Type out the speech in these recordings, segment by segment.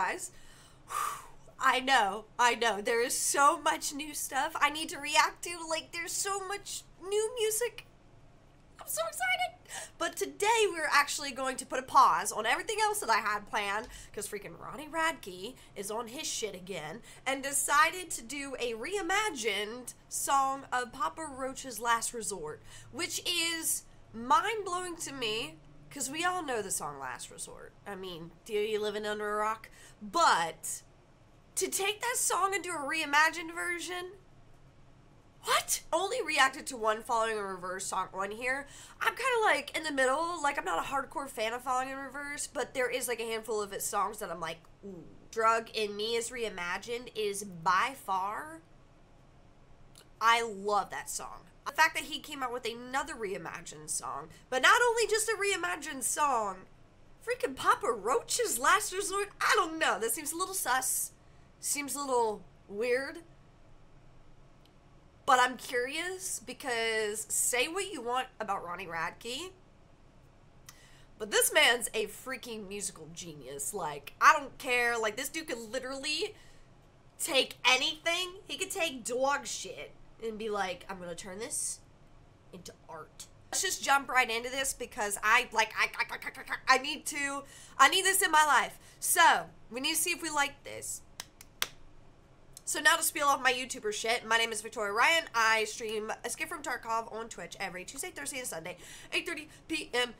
guys. I know. There is so much new stuff I need to react to. Like, there's so much new music. I'm so excited. But today we're actually going to put a pause on everything else that I had planned because freaking Ronnie Radke is on his shit again and decided to do a reimagined song of Papa Roach's Last Resort, which is mind-blowing to me because we all know the song Last Resort. I mean, do you live in under a rock? But to take that song and do a reimagined version, what? Only reacted to one Following in Reverse song on here. I'm kind of like in the middle. Like, I'm not a hardcore fan of Following in Reverse, but there is like a handful of its songs that I'm like, ooh. Drug in Me is reimagined is by far, I love that song. The fact that he came out with another reimagined song, but not only just a reimagined song, freaking Papa Roach's Last Resort. I don't know. That seems a little sus. Seems a little weird. But I'm curious because say what you want about Ronnie Radke, but this man's a freaking musical genius. Like, I don't care. Like, this dude could literally take anything. He could take dog shit and be like, I'm gonna turn this into art. Let's just jump right into this because I need this in my life. So we need to see if we like this. So now to spiel off my YouTuber shit, my name is Victoria Ryan. I stream Escape from Tarkov on Twitch every Tuesday, Thursday, and Sunday, 8:30 p.m.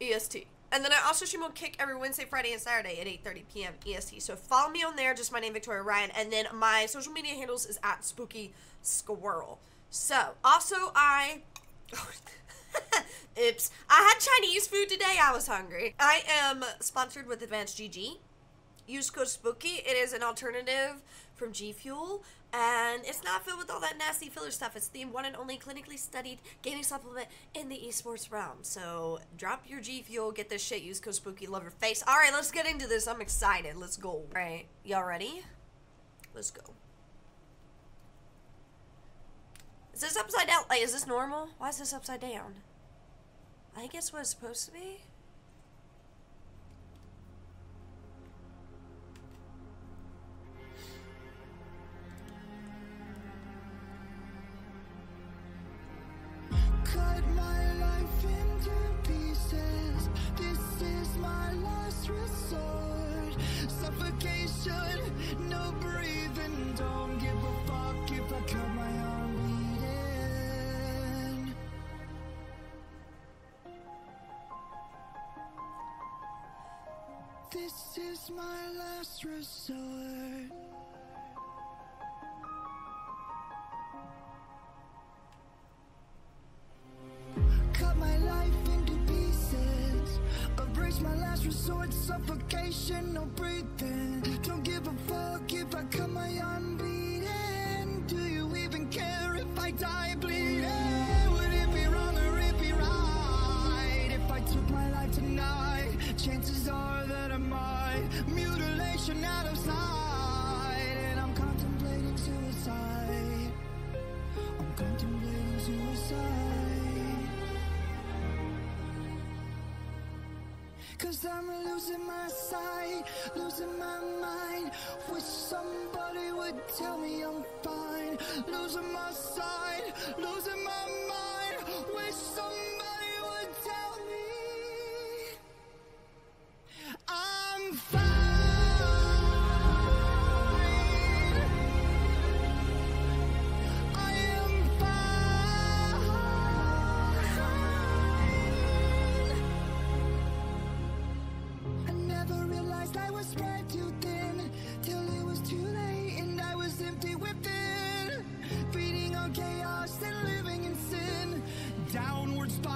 EST. And then I also stream on Kick every Wednesday, Friday, and Saturday at 8:30 p.m. EST. So follow me on there, just my name, Victoria Ryan. And then my social media handles is at Spooky Squirrel. So, also oops. I had Chinese food today. I was hungry. I am sponsored with Advanced GG. Use code Spooky. It is an alternative from G Fuel, and it's not filled with all that nasty filler stuff. It's the one and only clinically studied gaming supplement in the esports realm. So drop your G Fuel, get this shit, use code Spooky, love your face. All right, let's get into this. I'm excited. Let's go. All right, y'all ready? Let's go. Is this upside down? Like, is this normal? Why is this upside down? I think it's what it's supposed to be. No breathing, don't give a fuck if I cut my own bleeding. This is my last resort. Cut my life into pieces, embrace my last resort, suffocation, no breathing. Cause I'm losing my sight, losing my mind. Wish somebody would tell me I'm fine. Losing my sight, losing my mind. Wish somebody would tell me I'm fine. Downward spiral.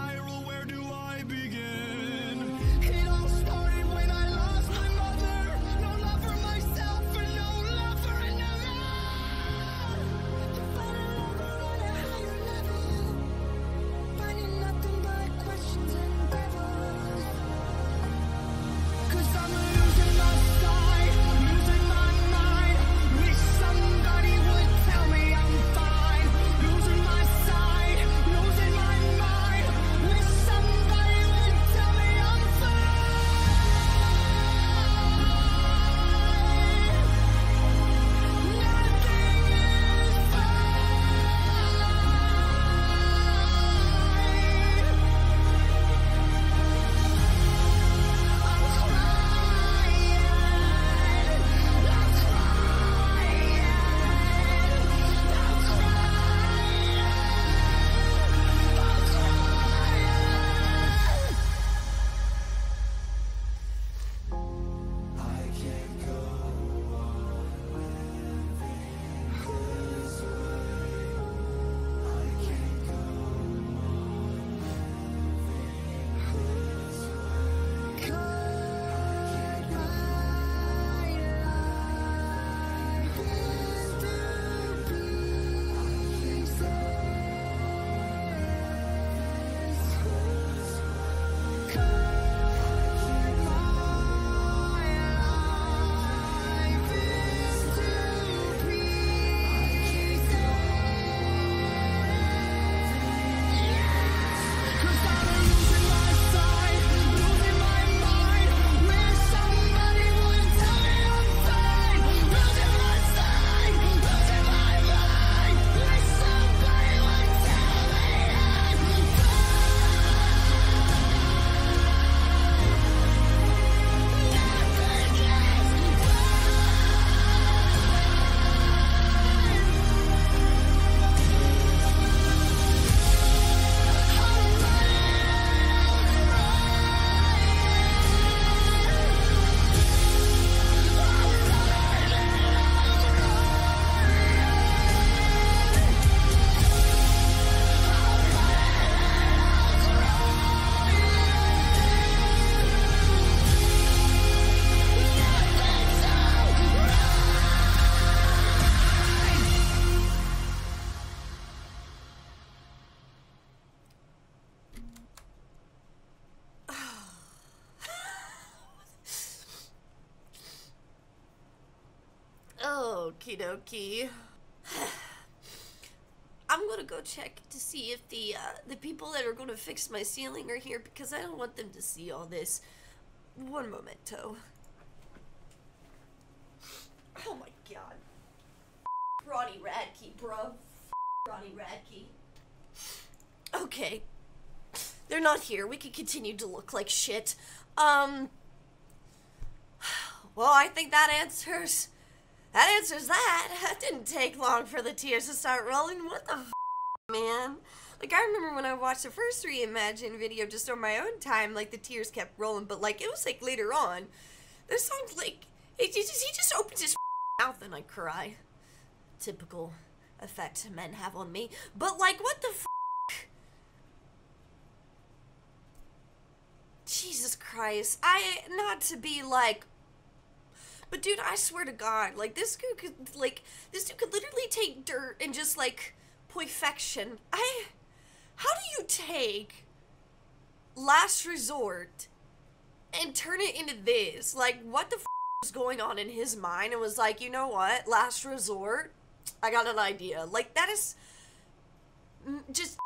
Okie dokie. I'm gonna go check to see if the the people that are gonna fix my ceiling are here, because I don't want them to see all this. One momento. Oh my god. Ronnie Radke, bro. Ronnie Radke. Okay. They're not here. We can continue to look like shit. Well, I think that answers that. It didn't take long for the tears to start rolling. What the f, man? Like, I remember when I watched the first Reimagine video just on my own time, like, the tears kept rolling, but, like, it was, like, later on. There's some, like, he just opens his mouth and I cry. Typical effect men have on me. But, like, what the f? Jesus Christ. Not to be, like, but dude, I swear to God, like, this dude could literally take dirt and just, like, perfection. How do you take Last Resort and turn it into this? Like, what the f was going on in his mind? And was like, you know what, Last Resort, I got an idea. Like, that is just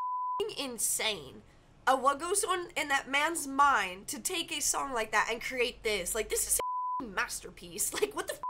insane. What goes on in that man's mind to take a song like that and create this? Like, this is masterpiece. Like, what the f?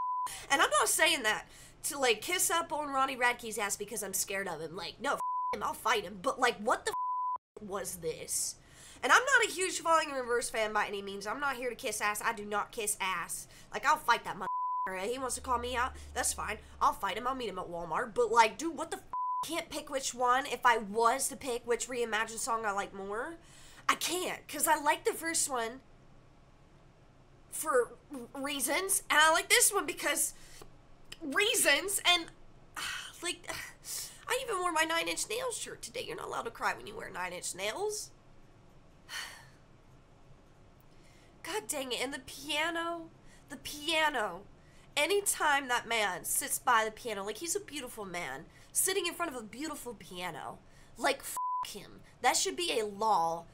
And I'm not saying that to, like, kiss up on Ronnie Radke's ass because I'm scared of him. Like, no, f him, I'll fight him. But, like, what the f was this? And I'm not a huge Falling in Reverse fan by any means. I'm not here to kiss ass. I do not kiss ass. Like, I'll fight that motherfucker. He wants to call me out, that's fine. I'll fight him. I'll meet him at Walmart. But, like, dude, what the f? Can't pick which one. If I was to pick which Reimagined song I like more, I can't, because I like the first one for reasons, and I like this one because reasons, and, like, I even wore my 9 Inch Nails shirt today. You're not allowed to cry when you wear 9 Inch Nails. God dang it, and the piano, anytime that man sits by the piano, like, he's a beautiful man, sitting in front of a beautiful piano, like, f*** him. That should be a law,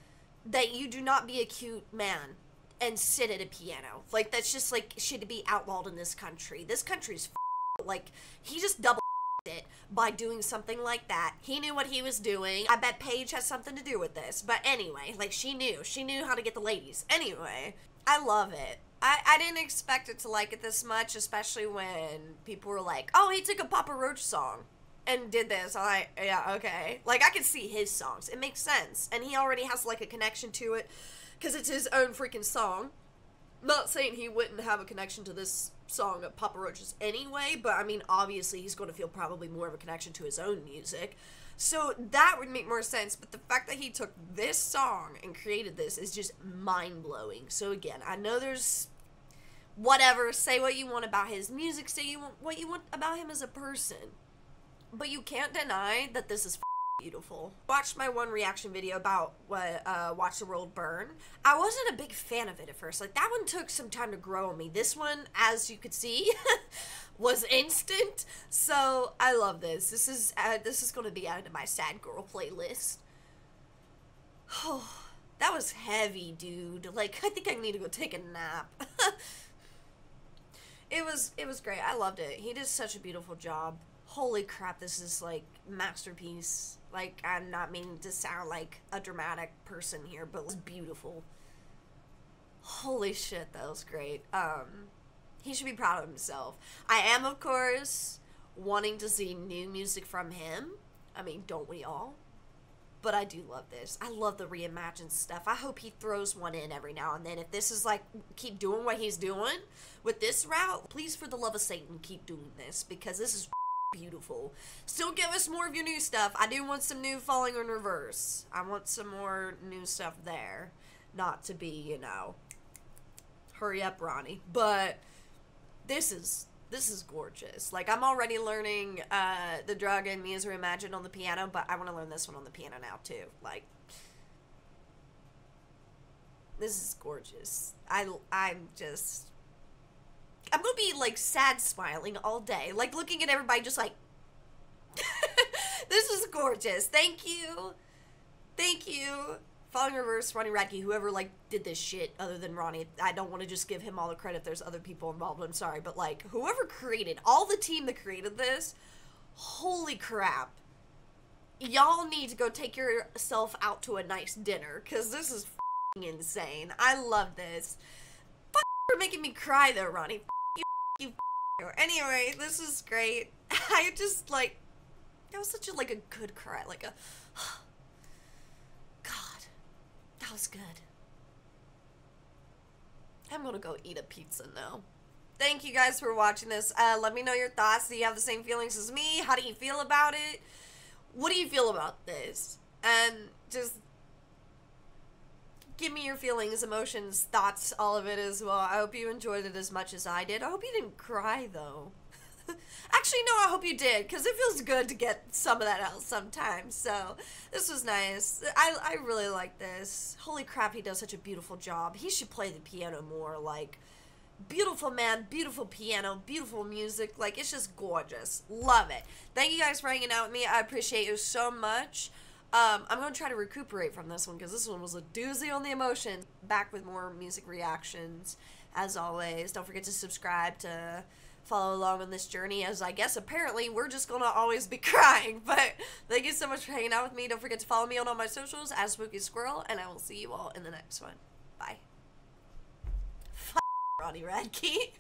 that you do not be a cute man and sit at a piano. Like, that's just, like, should be outlawed in this country. This country's f***ed. Like, he just double it by doing something like that. He knew what he was doing. I bet Paige has something to do with this. But anyway, like, she knew how to get the ladies. Anyway, I love it. I didn't expect it to like it this much, especially when people were like, oh, he took a Papa Roach song and did this. I'm like, yeah, okay. Like, I can see his songs. It makes sense. And he already has, like, a connection to it, because it's his own freaking song. Not saying he wouldn't have a connection to this song of Papa Roach's anyway, but I mean, obviously, he's going to feel probably more of a connection to his own music. So that would make more sense, but the fact that he took this song and created this is just mind-blowing. So again, I know there's whatever, say what you want about his music, say what you want about him as a person, but you can't deny that this is beautiful. Watched my one reaction video about what Watch the World Burn. I wasn't a big fan of it at first. Like, that one took some time to grow on me. This one, as you could see, was instant. So I love this. This is gonna be added to my sad girl playlist. Oh, that was heavy, dude. Like, I think I need to go take a nap. It was great. I loved it. He did such a beautiful job. Holy crap, this is, like, masterpiece. Like, I'm not meaning to sound like a dramatic person here, but it's beautiful. Holy shit, that was great. He should be proud of himself. I am, of course, wanting to see new music from him. I mean, don't we all? But I do love this. I love the reimagined stuff. I hope he throws one in every now and then. If this is, like, keep doing what he's doing with this route, please, for the love of Satan, keep doing this, because this is beautiful. Still give us more of your new stuff. I do want some new Falling in Reverse. I want some more new stuff there. Not to be, you know, hurry up, Ronnie. But this is gorgeous. Like, I'm already learning the Drug in Me is Reimagined on the piano, but I want to learn this one on the piano now too. Like, this is gorgeous. I'm just, I'm gonna be, like, sad smiling all day. Like, looking at everybody just like, this is gorgeous. Thank you. Thank you Following in Reverse, Ronnie Radke, whoever, like, did this shit other than Ronnie. I don't want to just give him all the credit. There's other people involved. I'm sorry. But, like, whoever created, all the team that created this, holy crap. Y'all need to go take yourself out to a nice dinner, because this is f***ing insane. I love this. F*** for making me cry, though, Ronnie. F*** you, f*** you, f*** you. Anyway, this is great. I just, like, that was such a, like, a good cry. Like a, God, that was good. I'm gonna go eat a pizza now. Thank you guys for watching this. Let me know your thoughts. Do you have the same feelings as me? How do you feel about it? What do you feel about this? And just give me your feelings, emotions, thoughts, all of it as well. I hope you enjoyed it as much as I did. I hope you didn't cry, though. Actually, no, I hope you did, because it feels good to get some of that out sometimes. So, this was nice. I really like this. Holy crap, he does such a beautiful job. He should play the piano more, like, beautiful man, beautiful piano, beautiful music. Like, it's just gorgeous. Love it. Thank you guys for hanging out with me. I appreciate you so much. I'm going to try to recuperate from this one, because this one was a doozy on the emotions. Back with more music reactions, as always. Don't forget to subscribe to follow along on this journey, as I guess apparently we're just gonna always be crying. But thank you so much for hanging out with me. Don't forget to follow me on all my socials as Spooky Squirrel, and I will see you all in the next one. Bye. Ronnie Radke.